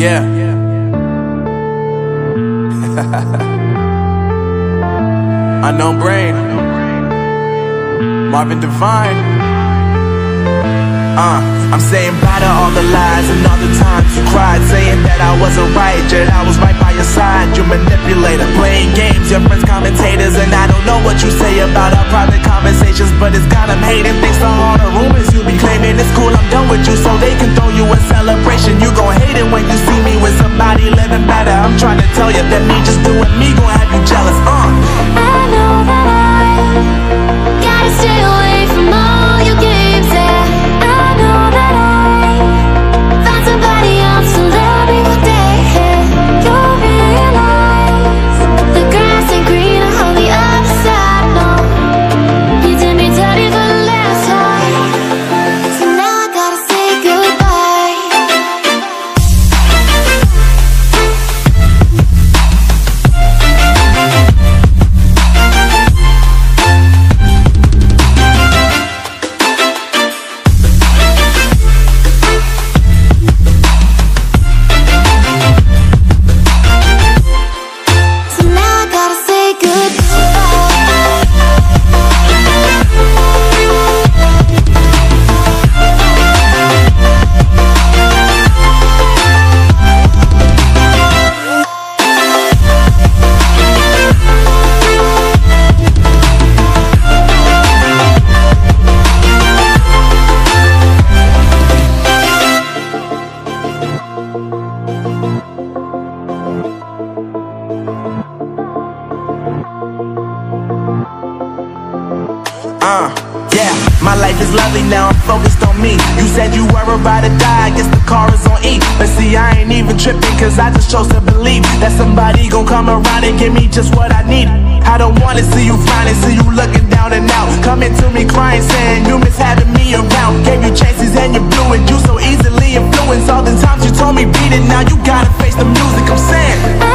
Yeah. Unknown brain. Marvin Devine. I'm saying bye to all the lies and all the times you cried, saying that I wasn't right, yet I was right by your side. You manipulator, playing games, your friends commentators, and I don't know what you say about our private conversations, but it's got them hating. Thanks to all the rumors you be claiming, it's cool, I'm done with you, so they can throw you a celebration. You gon' hate it when you see me with somebody living better. I'm trying to tell you that me just doing me gon' have you jealous. I know that I gotta stay away from all your games. Yeah, my life is lovely now, I'm focused on me. You said you were about to die, I guess the car is on E. But see, I ain't even tripping, cause I just chose to believe that somebody gon' come around and give me just what I need. I don't wanna see you finally, see you looking down and out, coming to me crying, saying you miss having me around. Gave you chances and you blew it, you so easily influenced. All the times you told me beat it, now you gotta face the music, I'm saying.